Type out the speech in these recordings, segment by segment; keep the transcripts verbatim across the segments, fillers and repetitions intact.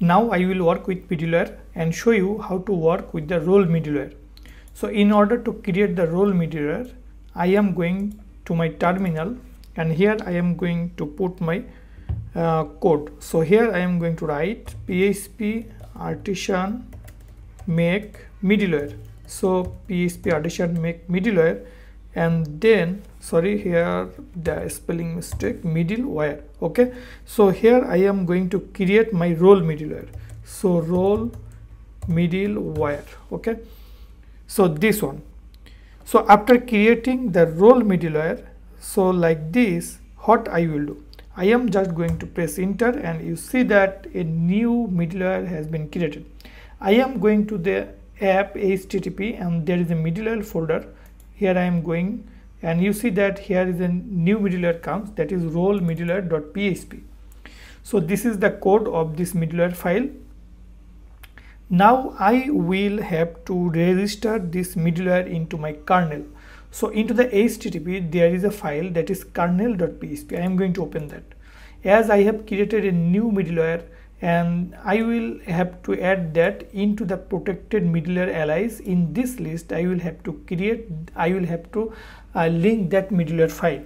Now I will work with middleware and show you how to work with the role middleware. So in order to create the role middleware, I am going to my terminal and here I am going to put my uh, code. So here I am going to write P H P artisan make middleware. So P H P artisan make middleware, and then sorry, here the spelling mistake, middleware. Okay, so here I am going to create my role middleware. So role middleware. Okay, so this one. So after creating the role middleware, so like this, what I will do, I am just going to press enter and you see that a new middleware has been created. I am going to the app H T T P and there is a middleware folder. Here I am going and you see that here is a new middleware comes, that is role middleware.php. So this is the code of this middleware file. Now I will have to register this middleware into my kernel. So into the H T T P there is a file that is kernel.php. I am going to open that as I have created a new middleware, and I will have to add that into the protected middleware allies. In this list I will have to create, I will have to uh, link that middleware file.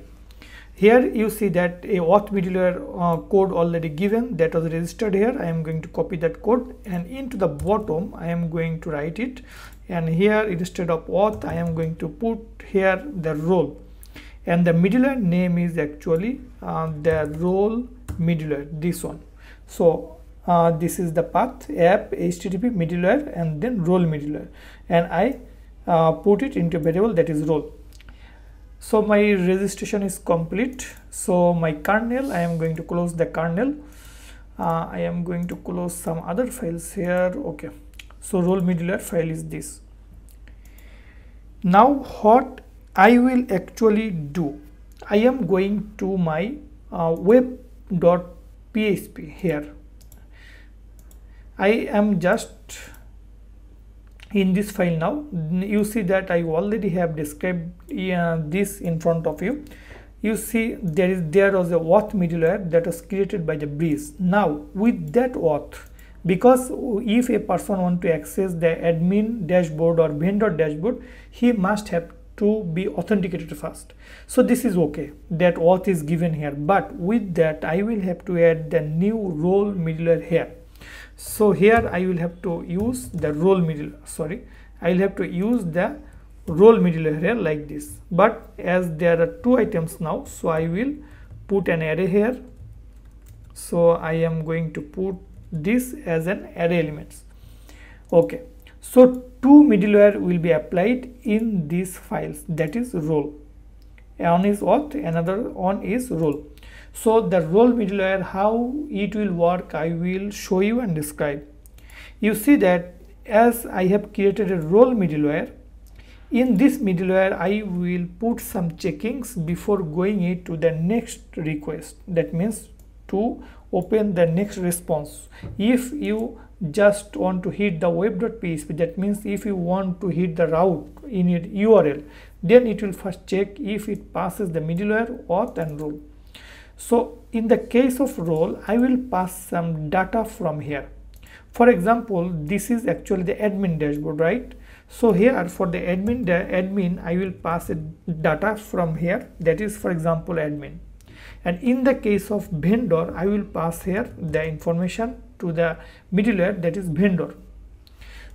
Here you see that a auth middleware uh, code already given, that was registered here. I am going to copy that code and into the bottom I am going to write it, and here instead of auth I am going to put here the role, and the middleware name is actually uh, the role middleware, this one. So Uh, this is the path, app H T T P middleware and then role middleware, and I uh, put it into variable that is role. So my registration is complete. So my kernel, I am going to close the kernel. uh, I am going to close some other files here. Okay, so role middleware file is this. Now what I will actually do, I am going to my uh, web.php here. I am just in this file now. You see that I already have described uh, this in front of you. You see there is there was a auth middleware that was created by the Breeze. Now with that auth, because if a person wants to access the admin dashboard or vendor dashboard, he must have to be authenticated first. So this is okay, that auth is given here, but with that I will have to add the new role middleware here. So here I will have to use the role middleware, sorry, I will have to use the role middleware here like this. But as there are two items now, so I will put an array here. So I am going to put this as an array elements. Okay, so two middleware will be applied in these files, that is role. One is auth, another one is role. So the role middleware, how it will work, I will show you and describe. You see that as I have created a role middleware, in this middleware I will put some checkings before going it to the next request, that means to open the next response. If you just want to hit the web.php, that means if you want to hit the route in your U R L, then it will first check if it passes the middleware, auth and role. So in the case of role, I will pass some data from here. For example, this is actually the admin dashboard, right? So here for the admin, the admin, I will pass a data from here, that is for example admin. And in the case of vendor, I will pass here the information to the middleware, that is vendor.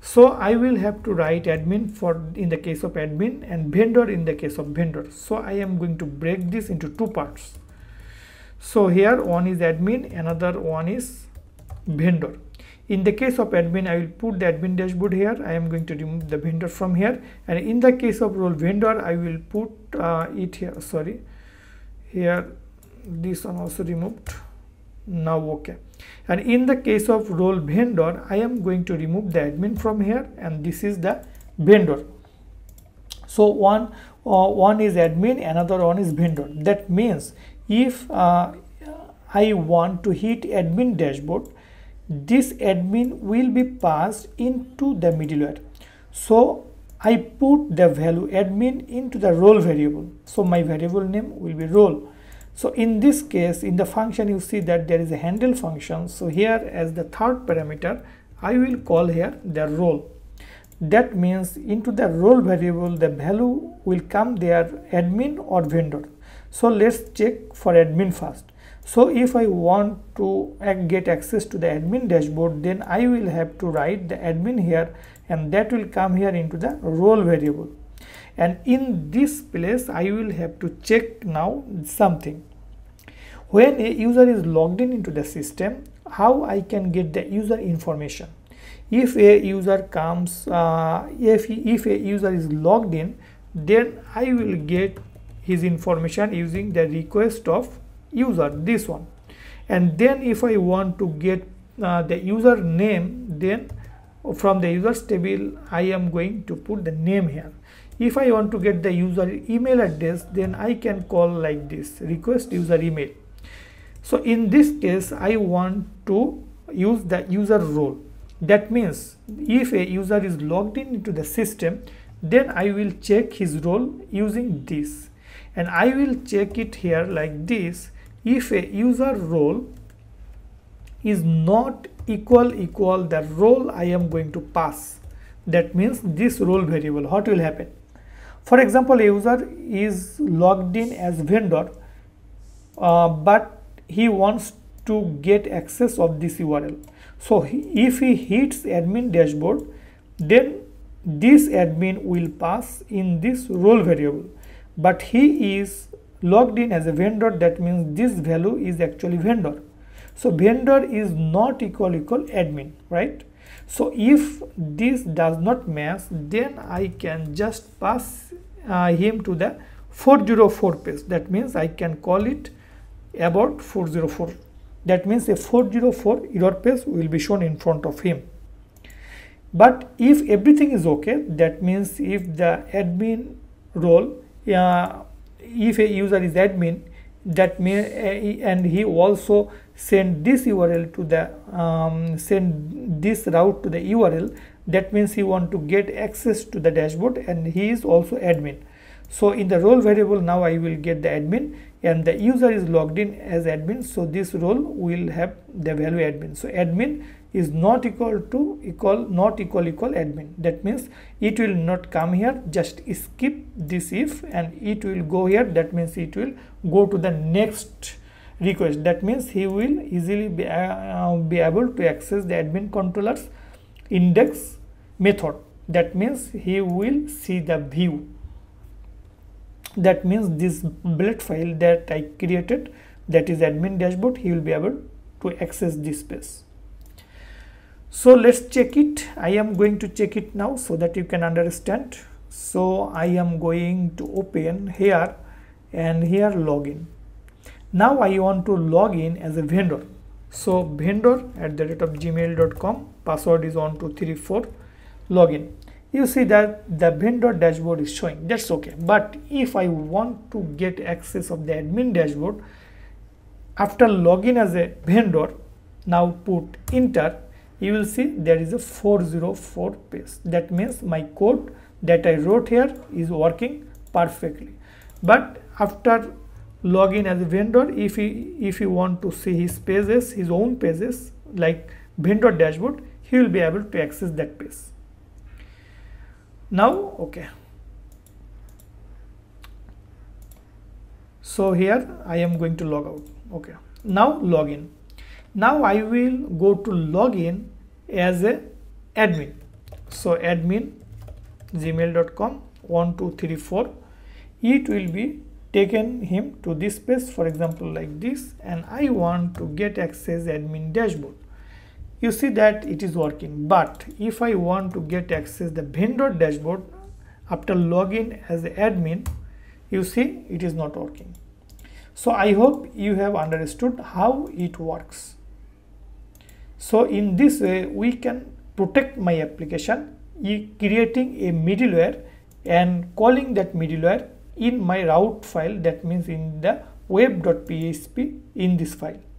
So I will have to write admin for in the case of admin and vendor in the case of vendor. So I am going to break this into two parts. So here one is admin, another one is vendor. In the case of admin, I will put the admin dashboard here. I am going to remove the vendor from here, and in the case of role vendor, I will put uh, it here. Sorry, here this one also removed. Now okay, and in the case of role vendor, I am going to remove the admin from here, and this is the vendor. So one uh, one is admin, another one is vendor. That means if uh, I want to hit admin dashboard, this admin will be passed into the middleware. So I put the value admin into the role variable. So my variable name will be role. So in this case, in the function, you see that there is a handle function. So here as the third parameter, I will call here the role. That means into the role variable, the value will come there admin or vendor. So let's check for admin first. So if I want to get access to the admin dashboard, then I will have to write the admin here, and that will come here into the role variable. And in this place, I will have to check now something. When a user is logged in into the system, how I can get the user information? If a user comes, uh, if, if a user is logged in, then I will get his information using the request of user, this one. And then if I want to get uh, the user name, then from the users table, I am going to put the name here. If I want to get the user email address, then I can call like this, request user email. So in this case, I want to use the user role. That means if a user is logged in into the system, then I will check his role using this. And I will check it here like this. If a user role is not equal equal the role I am going to pass, that means this role variable, what will happen? For example, a user is logged in as vendor, uh, but he wants to get access of this U R L. So he, if he hits admin dashboard, then this admin will pass in this role variable. But he is logged in as a vendor, that means this value is actually vendor. So vendor is not equal equal admin, right? So if this does not match, then I can just pass uh, him to the four oh four page. That means I can call it abort four oh four. That means a four oh four error page will be shown in front of him. But if everything is okay, that means if the admin role, uh, if a user is admin, that may uh, and he also send this U R L to the um, send this route to the U R L, that means he want to get access to the dashboard, and he is also admin. So in the role variable, now I will get the admin, and the user is logged in as admin, so this role will have the value admin. So admin is not equal to equal not equal equal admin. That means it will not come here, just skip this if, and it will go here. That means it will go to the next request. That means he will easily be, uh, be able to access the admin controller's index method. That means he will see the view. That means this bullet file that I created, that is admin dashboard, he will be able to access this space. So let's check it. I am going to check it now so that you can understand. So I am going to open here and here login. Now I want to log in as a vendor. So vendor at the rate of gmail dot com, password is on two three four, login. You see that the vendor dashboard is showing, that's okay. But if I want to get access of the admin dashboard after login as a vendor, now put enter, you will see there is a four oh four page. That means my code that I wrote here is working perfectly. But after login as a vendor, if you if you want to see his pages, his own pages like vendor dashboard, he will be able to access that page. Now okay, so here I am going to log out. Okay, now login. Now I will go to login as a admin. So admin gmail dot com one two three four, it will be taken him to this page, for example like this, and I want to get access admin dashboard. You see that it is working. But if I want to get access the vendor dashboard after login as admin, you see it is not working. So I hope you have understood how it works. So in this way we can protect my application, creating a middleware and calling that middleware in my route file, that means in the web dot P H P in this file.